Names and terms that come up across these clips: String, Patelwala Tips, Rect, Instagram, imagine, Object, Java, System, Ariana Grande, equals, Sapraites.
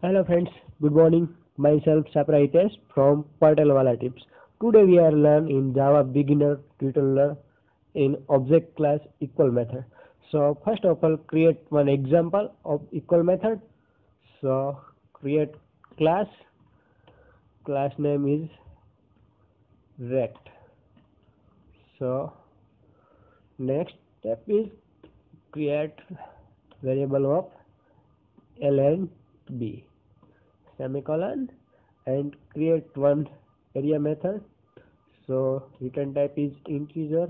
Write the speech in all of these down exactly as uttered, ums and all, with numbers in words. Hello friends, good morning. Myself Sapraites from Patelwala Tips. Today we are learning in Java beginner tutorial in object class equal method. So first of all, create one example of equal method. So create class. Class name is Rect. So next step is create variable of ln b semicolon and create one area method. So return type is integer.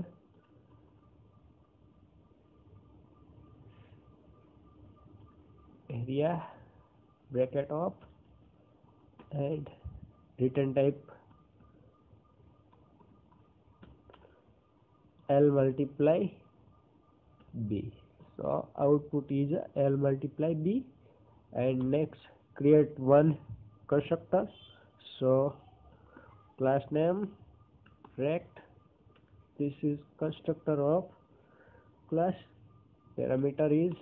Area bracket of and return type l multiply b. So output is l multiply b. And next create one constructor. So class name Rect. This is constructor of class. Parameter is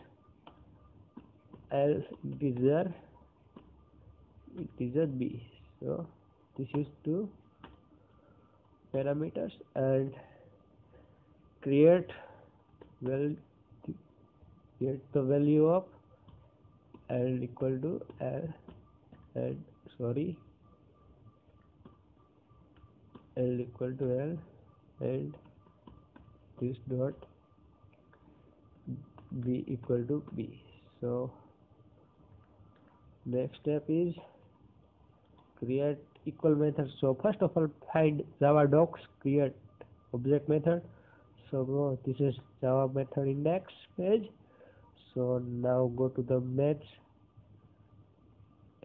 l integer integer b. So this is two parameters and create well create the value of L equal to L and sorry L equal to L and this dot B equal to B. So next step is create equal method. So first of all, find Java docs, create object method. So oh, this is Java method index page. So now go to the maths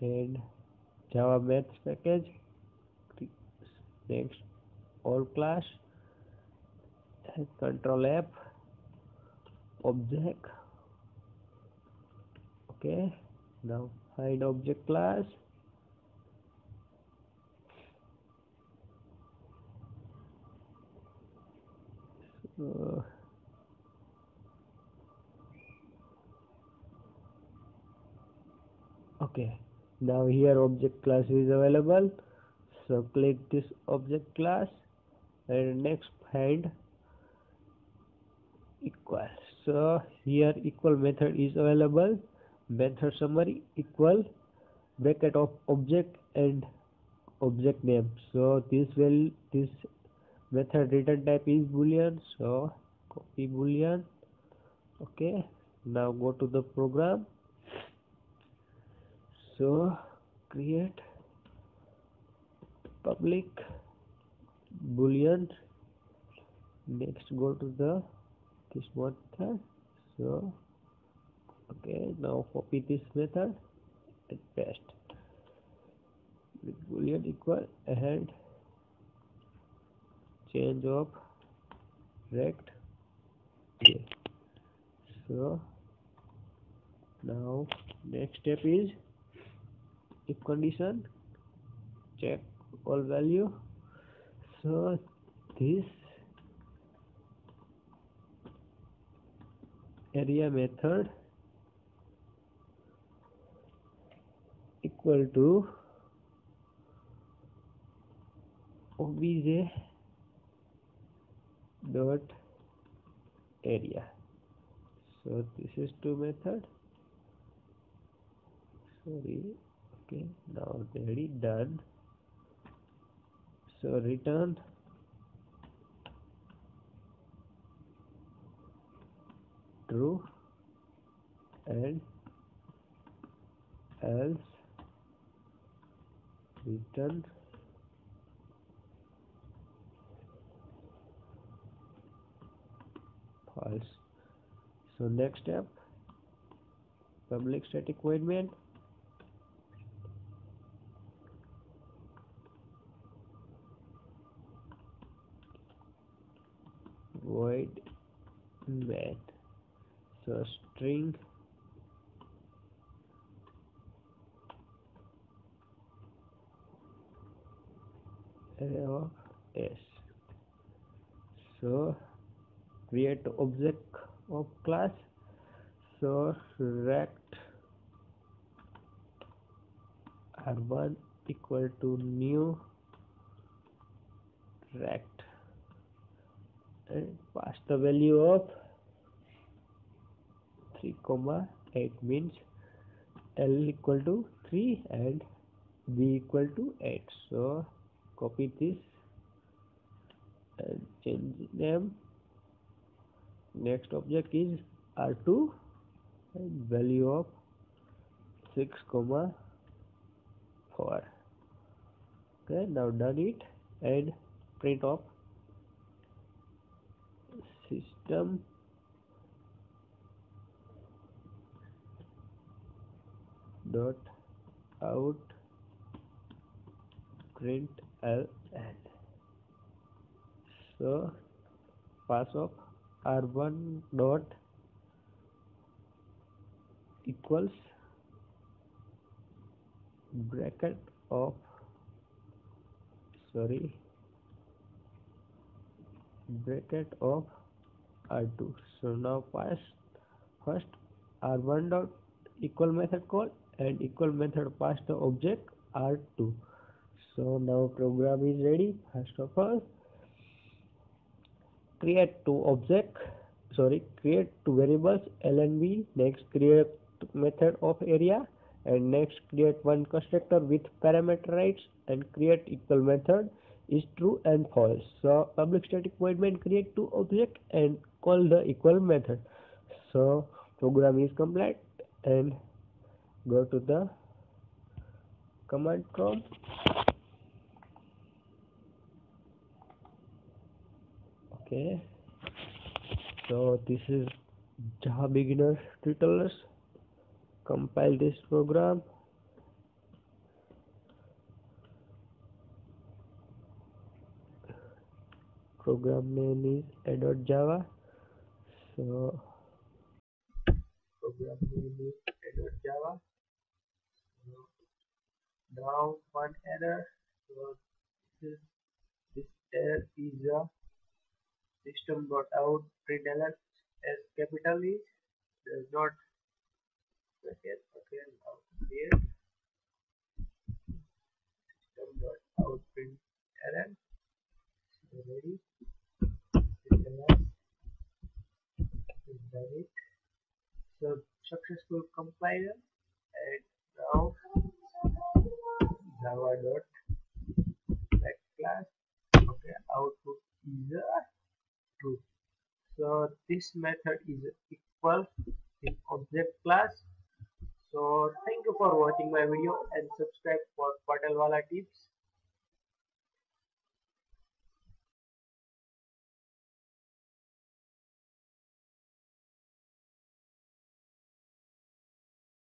and Java maths package. Next, all class, control F, object. Okay, now find object class. So, okay, now here object class is available. So click this object class and next find equal. So here equal method is available. Method summary equal bracket of object and object name. So this will this method return type is boolean. So copy boolean. Okay, now go to the program. So create public boolean. Next go to the this method. So okay, now copy this method and paste boolean equal and change of Rect. Okay. So now next step is if condition, check all value. So this area method equal to obj dot area. So this is two method. Sorry. Okay, now already done. So return true and else return false. So next step, public static void main. Void main. So string array of s. So create object of class. So Rect r one equal to new rect and pass the value of three comma eight, means L equal to three and B equal to eight. So copy this and change name. Next object is r two and value of six comma four. Okay, now done it and print off system dot out print L N. So pass of r one dot equals bracket of sorry bracket of r two. So now pass first r one dot equal method call and equal method pass the object r two. So now program is ready. First of all, create two object sorry create two variables L and B, next create method of area, and next create one constructor with parameterize and create equal method is true and false. So public static void main create two object and call the equal method. So program is complete and go to the command prompt. Okay, so this is Java beginner tutorials. Compile this program. Program name is a dot java. So program name is a dot java. Now one error. So this, is, this error is a system dot out print alert as capital is does not okay okay now here system dot out print alert. So ready print alert is done it. So successful compiler and now Java dot rect class. Okay, output is a true. So this method is equal in object class. So thank you for watching my video and subscribe for Patelwala Tips.